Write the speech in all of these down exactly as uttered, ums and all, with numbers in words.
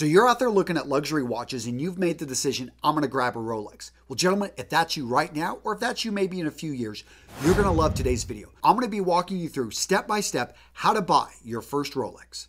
So you're out there looking at luxury watches and you've made the decision, I'm going to grab a Rolex. Well, gentlemen, if that's you right now, or if that's you maybe in a few years, you're going to love today's video. I'm going to be walking you through step by step how to buy your first Rolex.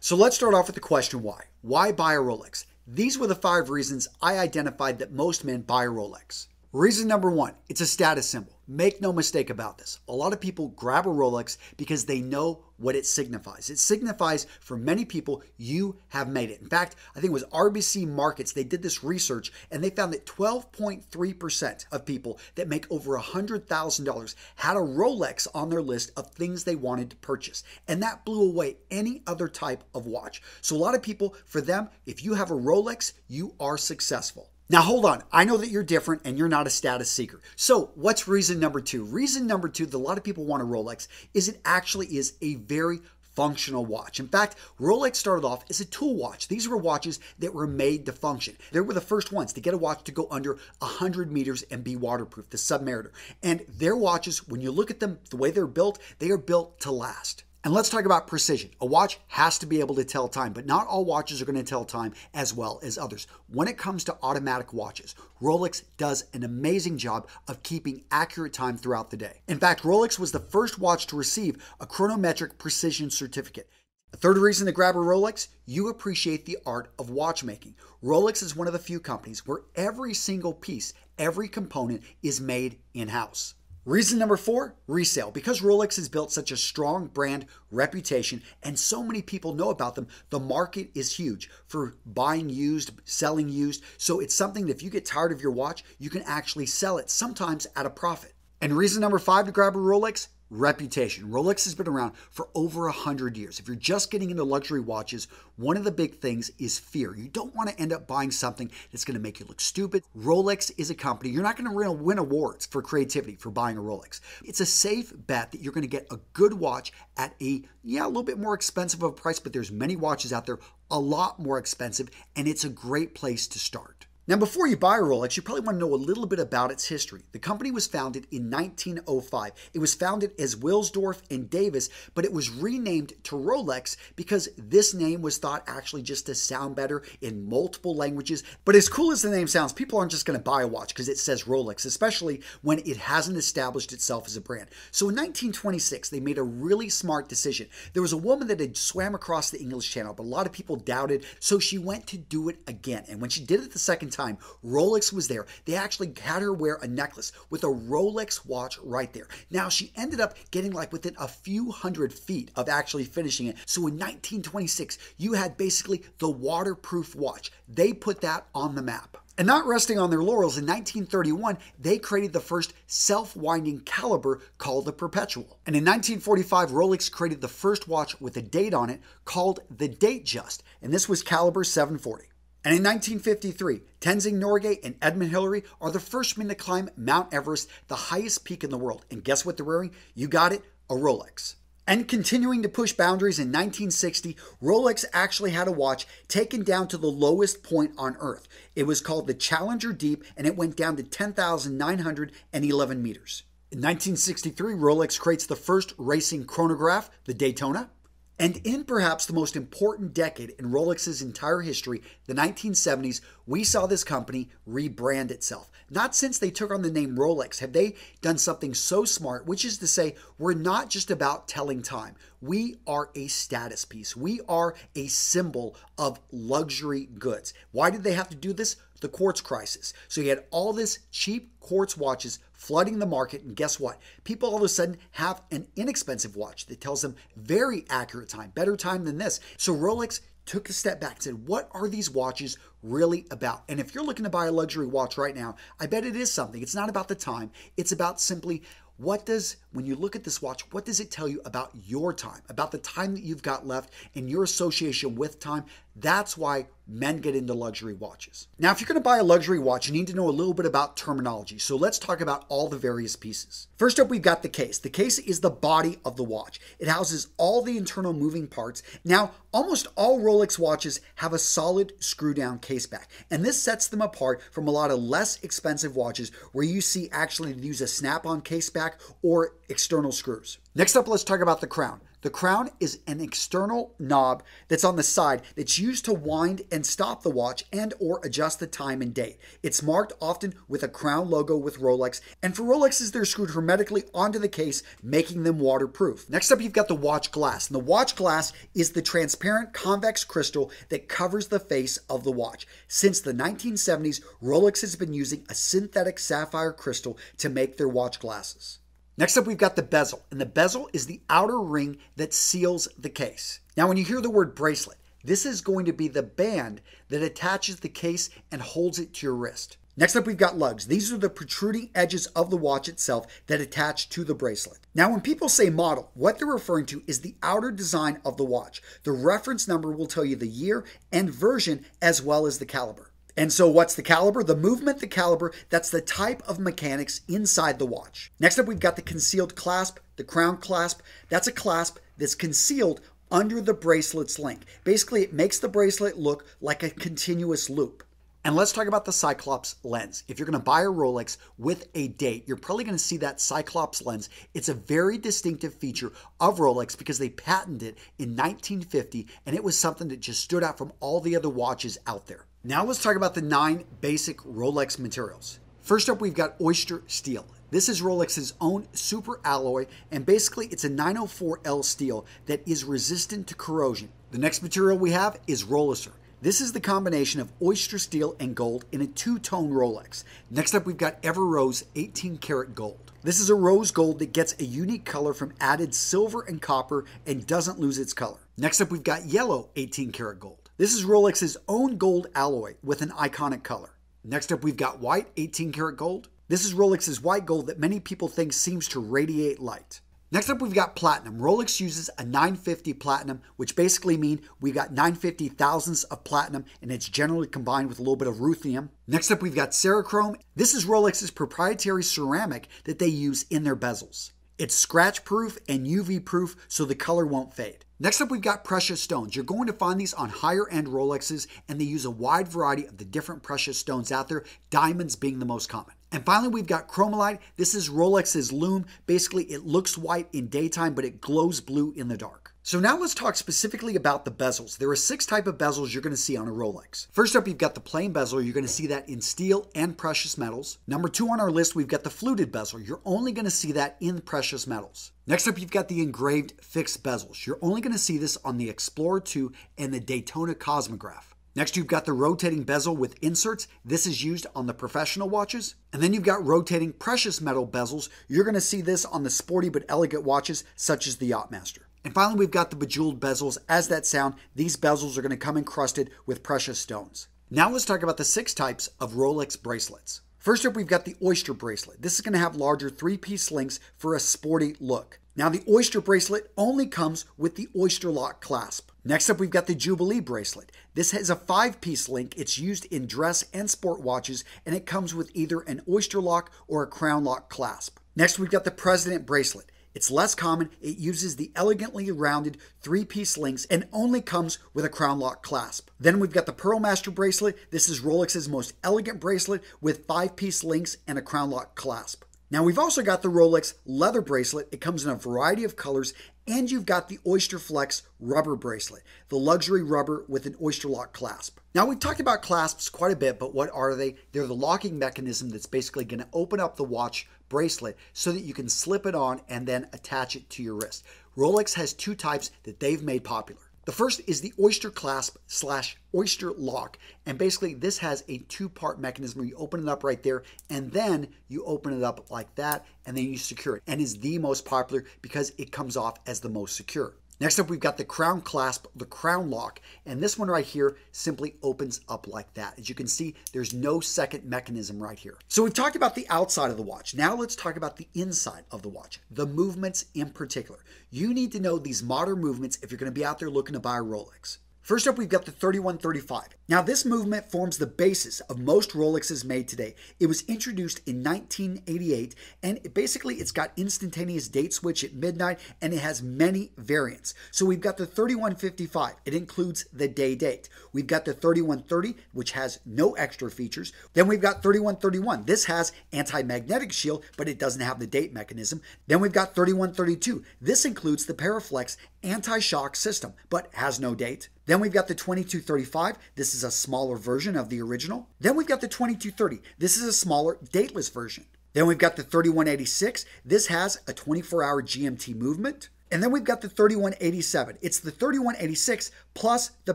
So let's start off with the question why. Why buy a Rolex? These were the five reasons I identified that most men buy a Rolex. Reason number one, it's a status symbol. Make no mistake about this. A lot of people grab a Rolex because they know what it signifies. It signifies for many people, you have made it. In fact, I think it was R B C Markets, they did this research and they found that twelve point three percent of people that make over one hundred thousand dollars had a Rolex on their list of things they wanted to purchase. And that blew away any other type of watch. So a lot of people, for them, if you have a Rolex, you are successful. Now, hold on. I know that you're different and you're not a status seeker. So what's reason number two? Reason number two that a lot of people want a Rolex is it actually is a very functional watch. In fact, Rolex started off as a tool watch. These were watches that were made to function. They were the first ones to get a watch to go under one hundred meters and be waterproof, the Submariner. And their watches, when you look at them, the way they're built, they are built to last. And let's talk about precision. A watch has to be able to tell time, but not all watches are going to tell time as well as others. When it comes to automatic watches, Rolex does an amazing job of keeping accurate time throughout the day. In fact, Rolex was the first watch to receive a chronometric precision certificate. A third reason to grab a Rolex, you appreciate the art of watchmaking. Rolex is one of the few companies where every single piece, every component is made in-house. Reason number four, resale. Because Rolex has built such a strong brand reputation and so many people know about them, the market is huge for buying used, selling used. So it's something that if you get tired of your watch, you can actually sell it, sometimes at a profit. And reason number five to grab a Rolex, reputation. Rolex has been around for over a hundred years. If you're just getting into luxury watches, one of the big things is fear. You don't want to end up buying something that's going to make you look stupid. Rolex is a company. You're not going to win awards for creativity for buying a Rolex. It's a safe bet that you're going to get a good watch at a, yeah, a little bit more expensive of a price, but there's many watches out there, a lot more expensive, and it's a great place to start. Now, before you buy a Rolex, you probably want to know a little bit about its history. The company was founded in nineteen oh five. It was founded as Wilsdorf and Davis, but it was renamed to Rolex because this name was thought actually just to sound better in multiple languages. But as cool as the name sounds, people aren't just going to buy a watch because it says Rolex, especially when it hasn't established itself as a brand. So in nineteen twenty-six, they made a really smart decision. There was a woman that had swam across the English Channel, but a lot of people doubted, so she went to do it again. And when she did it the second time, Rolex was there. They actually had her wear a necklace with a Rolex watch right there. Now, she ended up getting like within a few hundred feet of actually finishing it. So in nineteen twenty-six, you had basically the waterproof watch. They put that on the map. And not resting on their laurels, in nineteen thirty-one, they created the first self-winding caliber called the Perpetual. And in nineteen forty-five, Rolex created the first watch with a date on it called the Datejust. And this was caliber seven forty. And in nineteen fifty-three, Tenzing Norgay and Edmund Hillary are the first men to climb Mount Everest, the highest peak in the world. And guess what they're wearing? You got it, a Rolex. And continuing to push boundaries, in nineteen sixty, Rolex actually had a watch taken down to the lowest point on Earth. It was called the Challenger Deep, and it went down to ten thousand nine hundred eleven meters. In nineteen sixty-three, Rolex creates the first racing chronograph, the Daytona. And in perhaps the most important decade in Rolex's entire history, the nineteen seventies, we saw this company rebrand itself. Not since they took on the name Rolex have they done something so smart, which is to say, we're not just about telling time. We are a status piece. We are a symbol of luxury goods. Why did they have to do this? The quartz crisis. So you had all this cheap quartz watches flooding the market, and guess what? People all of a sudden have an inexpensive watch that tells them very accurate time, better time than this. So Rolex took a step back and said, what are these watches really about? And if you're looking to buy a luxury watch right now, I bet it is something. It's not about the time. It's about simply what does, when you look at this watch, what does it tell you about your time, about the time that you've got left and your association with time? That's why men get into luxury watches. Now, if you're going to buy a luxury watch, you need to know a little bit about terminology. So let's talk about all the various pieces. First up, we've got the case. The case is the body of the watch. It houses all the internal moving parts. Now, almost all Rolex watches have a solid screw-down case back, and this sets them apart from a lot of less expensive watches where you see actually use a snap-on case back or external screws. Next up, let's talk about the crown. The crown is an external knob that's on the side that's used to wind and stop the watch and or adjust the time and date. It's marked often with a crown logo with Rolex, and for Rolexes, they're screwed hermetically onto the case, making them waterproof. Next up, you've got the watch glass, and the watch glass is the transparent convex crystal that covers the face of the watch. Since the nineteen seventies, Rolex has been using a synthetic sapphire crystal to make their watch glasses. Next up, we've got the bezel, and the bezel is the outer ring that seals the case. Now, when you hear the word bracelet, this is going to be the band that attaches the case and holds it to your wrist. Next up, we've got lugs. These are the protruding edges of the watch itself that attach to the bracelet. Now, when people say model, what they're referring to is the outer design of the watch. The reference number will tell you the year and version as well as the caliber. And so what's the caliber? The movement, the caliber, that's the type of mechanics inside the watch. Next up, we've got the concealed clasp, the crown clasp. That's a clasp that's concealed under the bracelet's link. Basically, it makes the bracelet look like a continuous loop. And let's talk about the Cyclops lens. If you're going to buy a Rolex with a date, you're probably going to see that Cyclops lens. It's a very distinctive feature of Rolex because they patented it in nineteen fifty, and it was something that just stood out from all the other watches out there. Now let's talk about the nine basic Rolex materials. First up, we've got Oyster Steel. This is Rolex's own super alloy, and basically it's a nine oh four L steel that is resistant to corrosion. The next material we have is Rolesor. This is the combination of oyster steel and gold in a two-tone Rolex. Next up, we've got Everose eighteen karat gold. This is a rose gold that gets a unique color from added silver and copper and doesn't lose its color. Next up, we've got yellow eighteen karat gold. This is Rolex's own gold alloy with an iconic color. Next up, we've got white eighteen karat gold. This is Rolex's white gold that many people think seems to radiate light. Next up, we've got platinum. Rolex uses a nine fifty platinum, which basically means we got nine fifty thousandths of platinum, and it's generally combined with a little bit of ruthenium. Next up, we've got cerachrome. This is Rolex's proprietary ceramic that they use in their bezels. It's scratch-proof and U V-proof, so the color won't fade. Next up, we've got precious stones. You're going to find these on higher-end Rolexes, and they use a wide variety of the different precious stones out there, diamonds being the most common. And finally, we've got chromalight. This is Rolex's lume. Basically, it looks white in daytime, but it glows blue in the dark. So now let's talk specifically about the bezels. There are six types of bezels you're going to see on a Rolex. First up, you've got the plain bezel. You're going to see that in steel and precious metals. Number two on our list, we've got the fluted bezel. You're only going to see that in precious metals. Next up, you've got the engraved fixed bezels. You're only going to see this on the Explorer two and the Daytona Cosmograph. Next, you've got the rotating bezel with inserts. This is used on the professional watches. And then you've got rotating precious metal bezels. You're going to see this on the sporty but elegant watches such as the Yachtmaster. And finally, we've got the bejeweled bezels. As that sound, these bezels are going to come encrusted with precious stones. Now let's talk about the six types of Rolex bracelets. First up, we've got the Oyster bracelet. This is going to have larger three-piece links for a sporty look. Now, the Oyster bracelet only comes with the Oysterlock clasp. Next up, we've got the Jubilee bracelet. This has a five-piece link. It's used in dress and sport watches, and it comes with either an Oysterlock or a crown lock clasp. Next, we've got the President bracelet. It's less common. It uses the elegantly rounded three-piece links and only comes with a crown lock clasp. Then we've got the Pearlmaster bracelet. This is Rolex's most elegant bracelet with five-piece links and a crown lock clasp. Now we've also got the Rolex leather bracelet. It comes in a variety of colors, and you've got the Oyster Flex rubber bracelet, the luxury rubber with an Oyster Lock clasp. Now we've talked about clasps quite a bit, but what are they? They're the locking mechanism that's basically going to open up the watch bracelet so that you can slip it on and then attach it to your wrist. Rolex has two types that they've made popular. The first is the Oyster Clasp slash Oyster Lock, and basically this has a two-part mechanism where you open it up right there, and then you open it up like that, and then you secure it, and is the most popular because it comes off as the most secure. Next up, we've got the crown clasp, the crown lock, and this one right here simply opens up like that. As you can see, there's no second mechanism right here. So we've talked about the outside of the watch. Now let's talk about the inside of the watch, the movements in particular. You need to know these modern movements if you're going to be out there looking to buy a Rolex. First up, we've got the thirty-one thirty-five. Now, this movement forms the basis of most Rolexes made today. It was introduced in nineteen eighty-eight, and it basically it's got instantaneous date switch at midnight, and it has many variants. So we've got the thirty-one fifty-five. It includes the day date. We've got the thirty-one thirty, which has no extra features. Then we've got thirty-one thirty-one. This has anti-magnetic shield, but it doesn't have the date mechanism. Then we've got thirty-one thirty-two. This includes the Paraflex anti-shock system, but has no date. Then we've got the twenty-two thirty-five. This is a smaller version of the original. Then we've got the twenty-two thirty. This is a smaller dateless version. Then we've got the thirty-one eighty-six. This has a twenty-four hour G M T movement. And then we've got the thirty-one eighty-seven. It's the thirty-one eighty-six plus the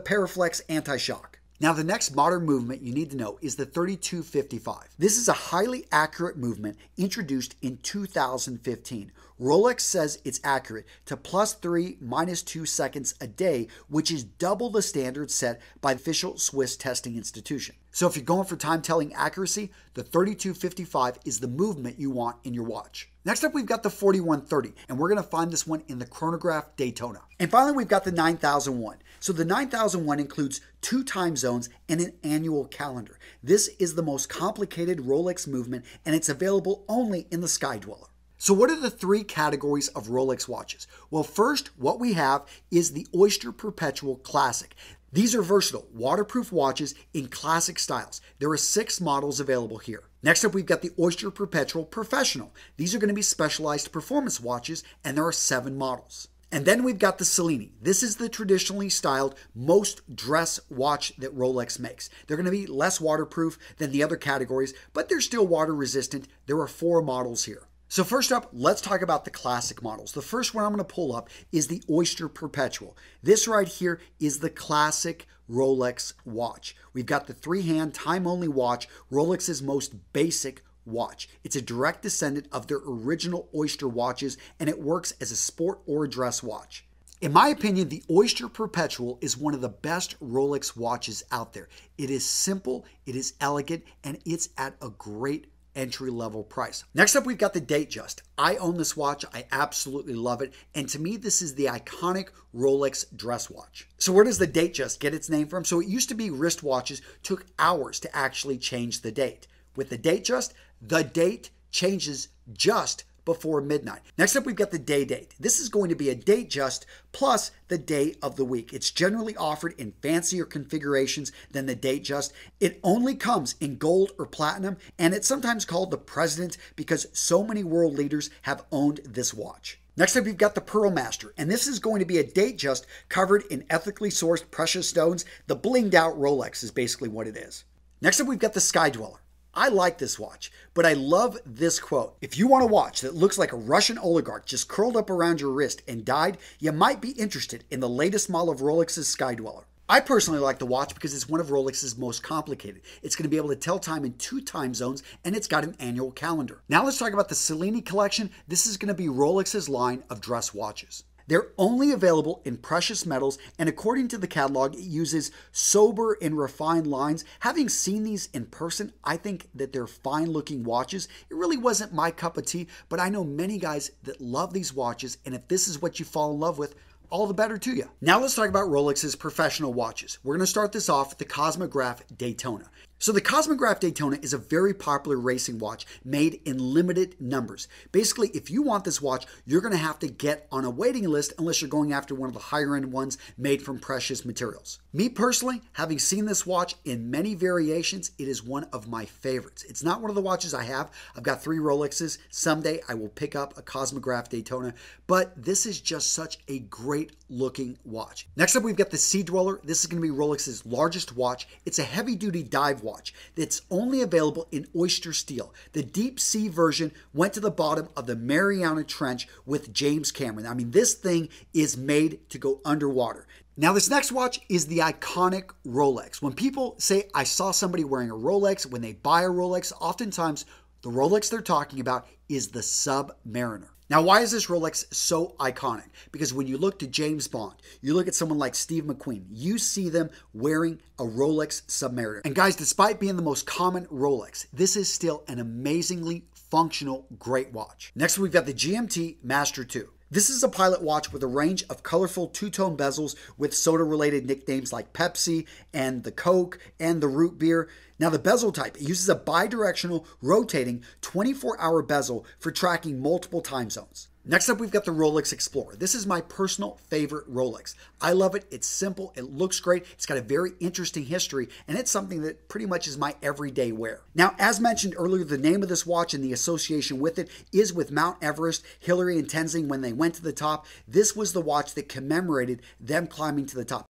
Paraflex anti-shock. Now, the next modern movement you need to know is the thirty-two fifty-five. This is a highly accurate movement introduced in two thousand fifteen. Rolex says it's accurate to plus three, minus two seconds a day, which is double the standard set by the official Swiss testing institution. So if you're going for time telling accuracy, the thirty-two fifty-five is the movement you want in your watch. Next up, we've got the forty-one thirty, and we're going to find this one in the Cosmograph Daytona. And finally, we've got the nine thousand one. So the nine thousand one includes two time zones and an annual calendar. This is the most complicated Rolex movement, and it's available only in the Sky-Dweller. So what are the three categories of Rolex watches? Well, first, what we have is the Oyster Perpetual Classic. These are versatile, waterproof watches in classic styles. There are six models available here. Next up, we've got the Oyster Perpetual Professional. These are going to be specialized performance watches, and there are seven models. And then we've got the Cellini. This is the traditionally styled most dress watch that Rolex makes. They're going to be less waterproof than the other categories, but they're still water resistant. There are four models here. So first up, let's talk about the classic models. The first one I'm going to pull up is the Oyster Perpetual. This right here is the classic Rolex watch. We've got the three-hand time-only watch, Rolex's most basic watch. It's a direct descendant of their original Oyster watches, and it works as a sport or a dress watch. In my opinion, the Oyster Perpetual is one of the best Rolex watches out there. It is simple, it is elegant, and it's at a great price. Entry-level price. Next up, we've got the Datejust. I own this watch. I absolutely love it. And to me, this is the iconic Rolex dress watch. So where does the Datejust get its name from? So it used to be wristwatches took hours to actually change the date. With the Datejust, the date changes just before midnight. Next up, we've got the Day Date. This is going to be a date just plus the day of the week. It's generally offered in fancier configurations than the date just. It only comes in gold or platinum, and it's sometimes called the President because so many world leaders have owned this watch. Next up, you've got the Pearlmaster, and this is going to be a date just covered in ethically sourced precious stones. The blinged out Rolex is basically what it is. Next up, we've got the Sky-Dweller. I like this watch, but I love this quote. If you want a watch that looks like a Russian oligarch just curled up around your wrist and died, you might be interested in the latest model of Rolex's Sky-Dweller. I personally like the watch because it's one of Rolex's most complicated. It's going to be able to tell time in two time zones, and it's got an annual calendar. Now let's talk about the Cellini collection. This is going to be Rolex's line of dress watches. They're only available in precious metals, and according to the catalog, it uses sober and refined lines. Having seen these in person, I think that they're fine-looking watches. It really wasn't my cup of tea, but I know many guys that love these watches, and if this is what you fall in love with, all the better to you. Now let's talk about Rolex's professional watches. We're going to start this off with the Cosmograph Daytona. So the Cosmograph Daytona is a very popular racing watch made in limited numbers. Basically, if you want this watch, you're going to have to get on a waiting list unless you're going after one of the higher end ones made from precious materials. Me personally, having seen this watch in many variations, it is one of my favorites. It's not one of the watches I have. I've got three Rolexes. Someday I will pick up a Cosmograph Daytona, but this is just such a great looking watch. Next up, we've got the Sea-Dweller. This is going to be Rolex's largest watch. It's a heavy duty dive watch. watch that's only available in Oyster Steel. The deep sea version went to the bottom of the Mariana Trench with James Cameron. I mean, this thing is made to go underwater. Now, this next watch is the iconic Rolex. When people say, I saw somebody wearing a Rolex, when they buy a Rolex, oftentimes the Rolex they're talking about is the Submariner. Now, why is this Rolex so iconic? Because when you look to James Bond, you look at someone like Steve McQueen, you see them wearing a Rolex Submariner. And guys, despite being the most common Rolex, this is still an amazingly functional, great watch. Next, we've got the G M T Master two. This is a pilot watch with a range of colorful two-tone bezels with soda-related nicknames like Pepsi and the Coke and the root beer. Now the bezel type, it uses a bidirectional rotating twenty-four hour bezel for tracking multiple time zones. Next up, we've got the Rolex Explorer. This is my personal favorite Rolex. I love it. It's simple. It looks great. It's got a very interesting history, and it's something that pretty much is my everyday wear. Now, as mentioned earlier, the name of this watch and the association with it is with Mount Everest, Hillary and Tenzing when they went to the top. This was the watch that commemorated them climbing to the top.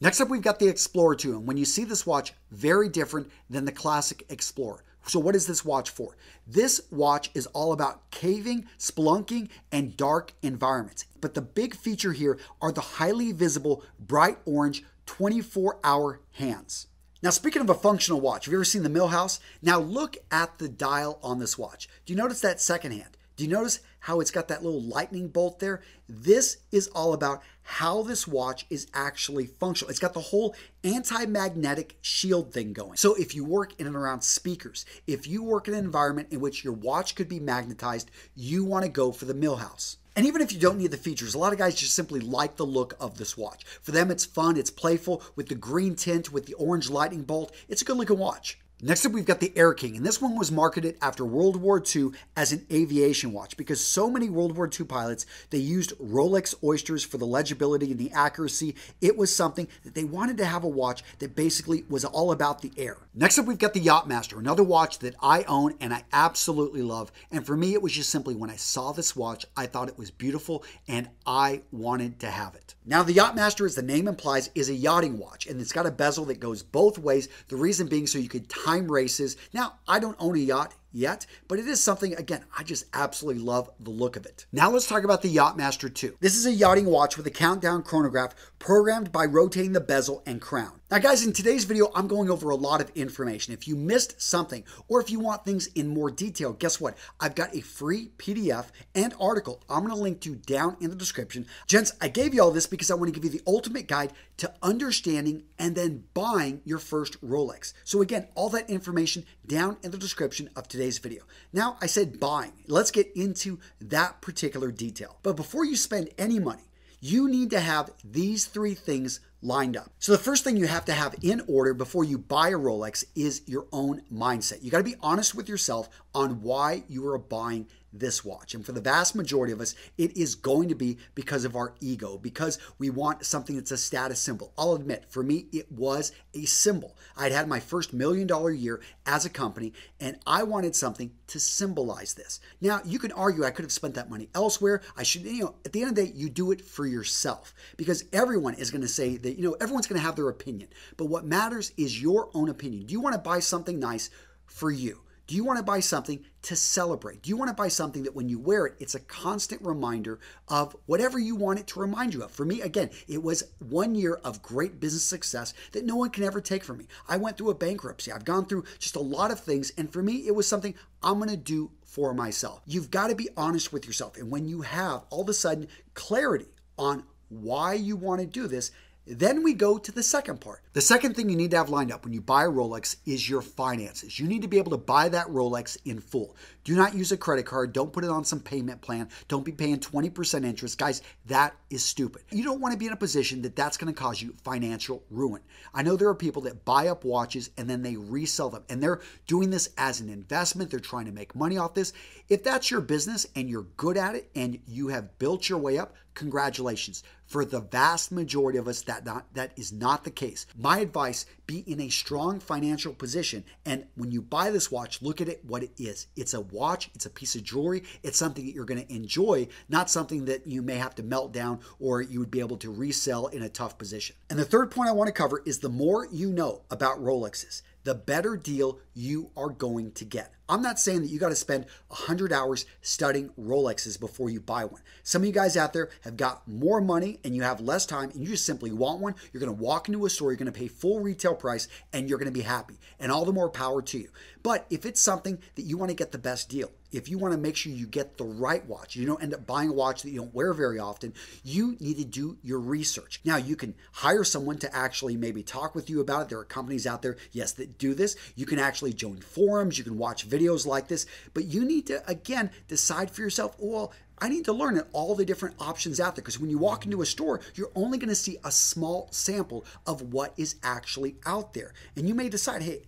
Next up, we've got the Explorer two, and when you see this watch, very different than the classic Explorer. So what is this watch for? This watch is all about caving, spelunking, and dark environments. But the big feature here are the highly visible, bright orange, twenty-four hour hands. Now, speaking of a functional watch, have you ever seen the Millhouse? Now look at the dial on this watch. Do you notice that second hand? Do you notice how it's got that little lightning bolt there? This is all about how this watch is actually functional. It's got the whole anti-magnetic shield thing going. So if you work in and around speakers, if you work in an environment in which your watch could be magnetized, you want to go for the Millhouse. And even if you don't need the features, a lot of guys just simply like the look of this watch. For them, it's fun, it's playful, with the green tint, with the orange lightning bolt. It's a good looking watch. Next up, we've got the Air King, and this one was marketed after World War Two as an aviation watch because so many World War Two pilots, they used Rolex Oysters for the legibility and the accuracy. It was something that they wanted to have a watch that basically was all about the air. Next up, we've got the Yachtmaster, another watch that I own and I absolutely love. And for me, it was just simply when I saw this watch, I thought it was beautiful and I wanted to have it. Now, the Yachtmaster, as the name implies, is a yachting watch, and it's got a bezel that goes both ways, the reason being so you could tie time races. Now, I don't own a yacht yet, but it is something, again, I just absolutely love the look of it. Now let's talk about the Yachtmaster two. This is a yachting watch with a countdown chronograph programmed by rotating the bezel and crown. Now guys, in today's video, I'm going over a lot of information. If you missed something, or if you want things in more detail, guess what? I've got a free P D F and article I'm going to link to down in the description. Gents, I gave you all this because I want to give you the ultimate guide to understanding and then buying your first Rolex. So again, all that information down in the description of today's video. Now, I said buying. Let's get into that particular detail. But before you spend any money, you need to have these three things lined up. So the first thing you have to have in order before you buy a Rolex is your own mindset. You got to be honest with yourself on why you are buying this watch. And for the vast majority of us, it is going to be because of our ego, because we want something that's a status symbol. I'll admit, for me, it was a symbol. I'd had my first million dollar year as a company, and I wanted something to symbolize this. Now, you can argue I could have spent that money elsewhere. I should, you know, at the end of the day, you do it for yourself, because everyone is going to say that, you know, everyone's going to have their opinion, but what matters is your own opinion. Do you want to buy something nice for you? Do you want to buy something to celebrate? Do you want to buy something that when you wear it, it's a constant reminder of whatever you want it to remind you of? For me, again, it was one year of great business success that no one can ever take from me. I went through a bankruptcy. I've gone through just a lot of things. And for me, it was something I'm going to do for myself. You've got to be honest with yourself. And when you have all of a sudden clarity on why you want to do this, then we go to the second part. The second thing you need to have lined up when you buy a Rolex is your finances. You need to be able to buy that Rolex in full. Do not use a credit card. Don't put it on some payment plan. Don't be paying twenty percent interest. Guys, that is stupid. You don't want to be in a position that that's going to cause you financial ruin. I know there are people that buy up watches and then they resell them, and they're doing this as an investment. They're trying to make money off this. If that's your business and you're good at it and you have built your way up, congratulations. For the vast majority of us, that not, that is not the case. My advice, be in a strong financial position. And when you buy this watch, look at it what it is. It's a watch. It's a piece of jewelry. It's something that you're going to enjoy, not something that you may have to melt down or you would be able to resell in a tough position. And the third point I want to cover is the more you know about Rolexes, the better deal you are going to get. I'm not saying that you got to spend one hundred hours studying Rolexes before you buy one. Some of you guys out there have got more money and you have less time and you just simply want one. You're going to walk into a store, you're going to pay full retail price, and you're going to be happy. And all the more power to you. But if it's something that you want to get the best deal, if you want to make sure you get the right watch, you don't end up buying a watch that you don't wear very often, you need to do your research. Now, you can hire someone to actually maybe talk with you about it. There are companies out there, yes, that do this. You can actually join forums. You can watch videos like this, but you need to, again, decide for yourself, well, I need to learn all the different options out there, because when you walk into a store, you're only going to see a small sample of what is actually out there. And you may decide, hey,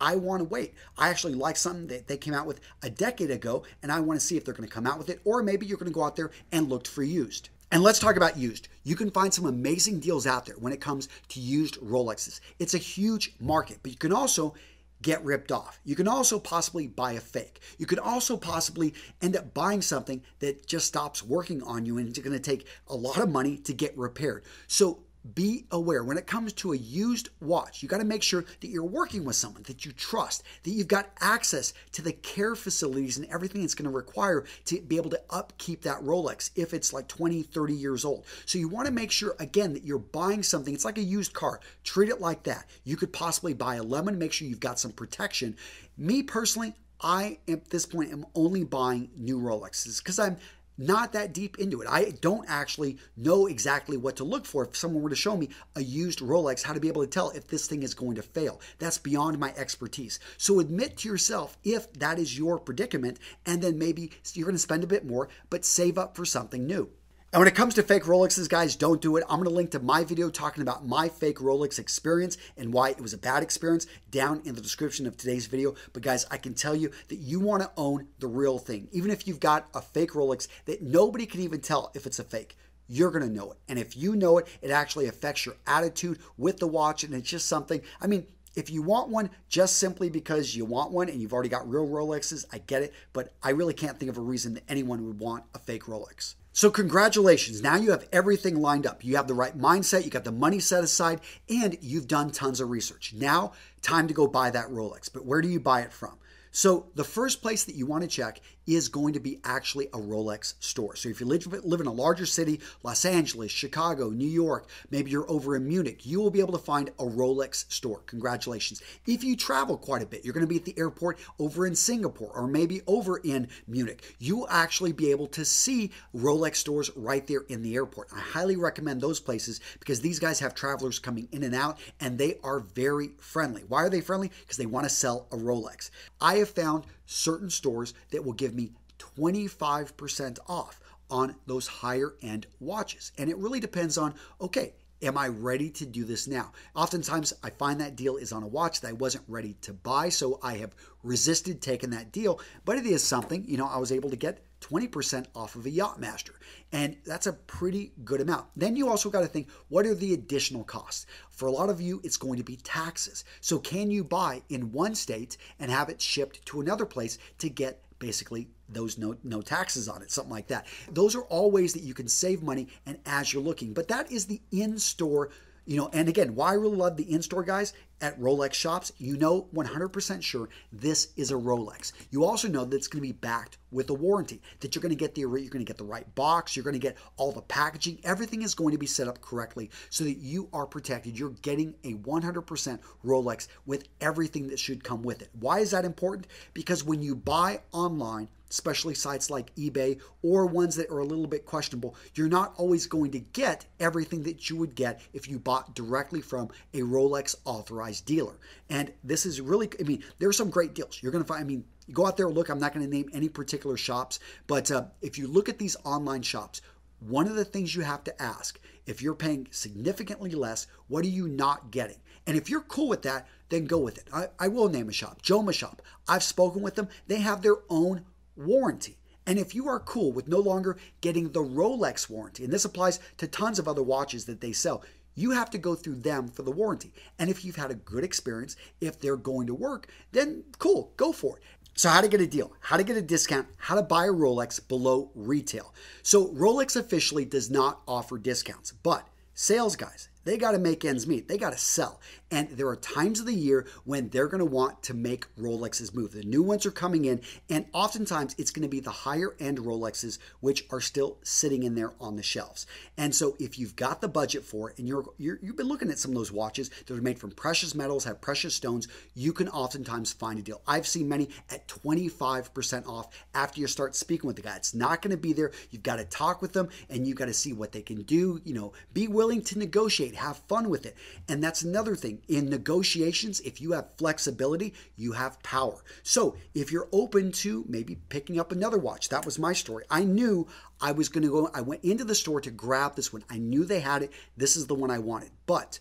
I want to wait. I actually like something that they came out with a decade ago, and I want to see if they're going to come out with it. Or maybe you're going to go out there and look for used. And let's talk about used. You can find some amazing deals out there when it comes to used Rolexes. It's a huge market, but you can also get ripped off. You can also possibly buy a fake. You could also possibly end up buying something that just stops working on you, and it's going to take a lot of money to get repaired. So be aware when it comes to a used watch. You got to make sure that you're working with someone that you trust, that you've got access to the care facilities and everything it's going to require to be able to upkeep that Rolex if it's like twenty, thirty years old. So you want to make sure, again, that you're buying something. It's like a used car. Treat it like that. You could possibly buy a lemon. Make sure you've got some protection. Me personally, I, at this point, am only buying new Rolexes because I'm not that deep into it. I don't actually know exactly what to look for. If someone were to show me a used Rolex, how to be able to tell if this thing is going to fail. That's beyond my expertise. So admit to yourself if that is your predicament, and then maybe you're going to spend a bit more, but save up for something new. And when it comes to fake Rolexes, guys, don't do it. I'm going to link to my video talking about my fake Rolex experience and why it was a bad experience down in the description of today's video. But guys, I can tell you that you want to own the real thing. Even if you've got a fake Rolex that nobody can even tell if it's a fake, you're going to know it. And if you know it, it actually affects your attitude with the watch. And it's just something, I mean, if you want one just simply because you want one and you've already got real Rolexes, I get it. But I really can't think of a reason that anyone would want a fake Rolex. So congratulations, now you have everything lined up. You have the right mindset, you got the money set aside, and you've done tons of research. Now, time to go buy that Rolex, but where do you buy it from? So the first place that you want to check is going to be actually a Rolex store. So if you live, live in a larger city, Los Angeles, Chicago, New York, maybe you're over in Munich, you will be able to find a Rolex store. Congratulations. If you travel quite a bit, you're going to be at the airport over in Singapore or maybe over in Munich, you will actually be able to see Rolex stores right there in the airport. I highly recommend those places because these guys have travelers coming in and out, and they are very friendly. Why are they friendly? Because they want to sell a Rolex. I have found certain stores that will give me twenty-five percent off on those higher end watches. And it really depends on, okay, am I ready to do this now? Oftentimes I find that deal is on a watch that I wasn't ready to buy, so I have resisted taking that deal, but it is something, you know, I was able to get twenty percent off of a Yachtmaster, and that's a pretty good amount. Then you also got to think, what are the additional costs? For a lot of you, it's going to be taxes. So can you buy in one state and have it shipped to another place to get basically those no, no taxes on it, something like that? Those are all ways that you can save money and as you're looking, but that is the in-store. You know, and again, why I really love the in-store guys at Rolex shops, you know one hundred percent sure this is a Rolex. You also know that it's going to be backed with a warranty, that you're going to get the you're going to get the right box, you're going to get all the packaging, everything is going to be set up correctly so that you are protected. You're getting a one hundred percent Rolex with everything that should come with it. Why is that important? Because when you buy online, especially sites like eBay or ones that are a little bit questionable, you're not always going to get everything that you would get if you bought directly from a Rolex authorized dealer. And this is really, I mean, there are some great deals. You're going to find, I mean, you go out there, look, I'm not going to name any particular shops, but uh, if you look at these online shops, one of the things you have to ask, if you're paying significantly less, what are you not getting? And if you're cool with that, then go with it. I, I will name a shop, Joma Shop. I've spoken with them. They have their own warranty. And if you are cool with no longer getting the Rolex warranty, and this applies to tons of other watches that they sell, you have to go through them for the warranty. And if you've had a good experience, if they're going to work, then cool, go for it. So how to get a deal, how to get a discount, how to buy a Rolex below retail. So Rolex officially does not offer discounts, but sales guys, they got to make ends meet. They got to sell. And there are times of the year when they're going to want to make Rolexes move. The new ones are coming in, and oftentimes it's going to be the higher end Rolexes, which are still sitting in there on the shelves. And so if you've got the budget for it, and you're, you're, you've been looking at some of those watches that are made from precious metals, have precious stones, you can oftentimes find a deal. I've seen many at twenty-five percent off after you start speaking with the guy. It's not going to be there. You've got to talk with them, and you've got to see what they can do. You know, be willing to negotiate. innovate, have fun with it. And that's another thing. In negotiations, if you have flexibility, you have power. So if you're open to maybe picking up another watch, that was my story. I knew I was going to go, I went into the store to grab this one. I knew they had it. This is the one I wanted. But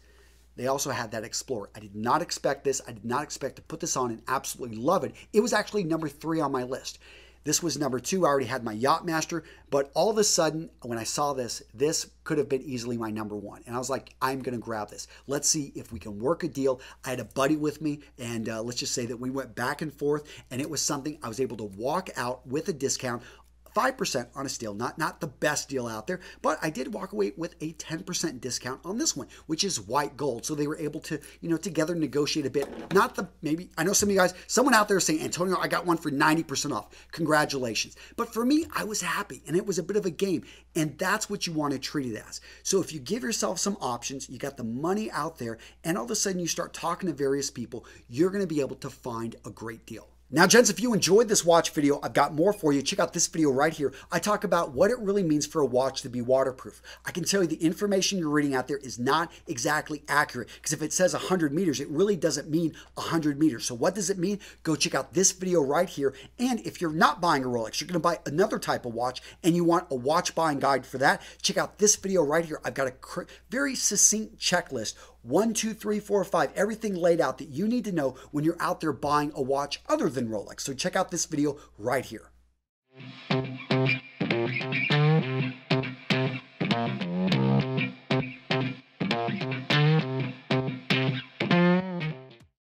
they also had that Explorer. I did not expect this. I did not expect to put this on and absolutely love it. It was actually number three on my list. This was number two. I already had my Yachtmaster, but all of a sudden, when I saw this, this could have been easily my number one. And I was like, I'm going to grab this. Let's see if we can work a deal. I had a buddy with me, and uh, let's just say that we went back and forth, and it was something I was able to walk out with a discount, five percent on a steal, not, not the best deal out there, but I did walk away with a ten percent discount on this one, which is white gold. So they were able to, you know, together negotiate a bit. Not the, maybe, I know some of you guys, someone out there saying, Antonio, I got one for ninety percent off. Congratulations. But for me, I was happy, and it was a bit of a game, and that's what you want to treat it as. So if you give yourself some options, you got the money out there, and all of a sudden you start talking to various people, you're going to be able to find a great deal. Now, gents, if you enjoyed this watch video, I've got more for you. Check out this video right here. I talk about what it really means for a watch to be waterproof. I can tell you the information you're reading out there is not exactly accurate, because if it says one hundred meters, it really doesn't mean one hundred meters. So what does it mean? Go check out this video right here. And if you're not buying a Rolex, you're going to buy another type of watch, and you want a watch buying guide for that, check out this video right here. I've got a very succinct checklist. One, two, three, four, five, everything laid out that you need to know when you're out there buying a watch other than Rolex. So check out this video right here.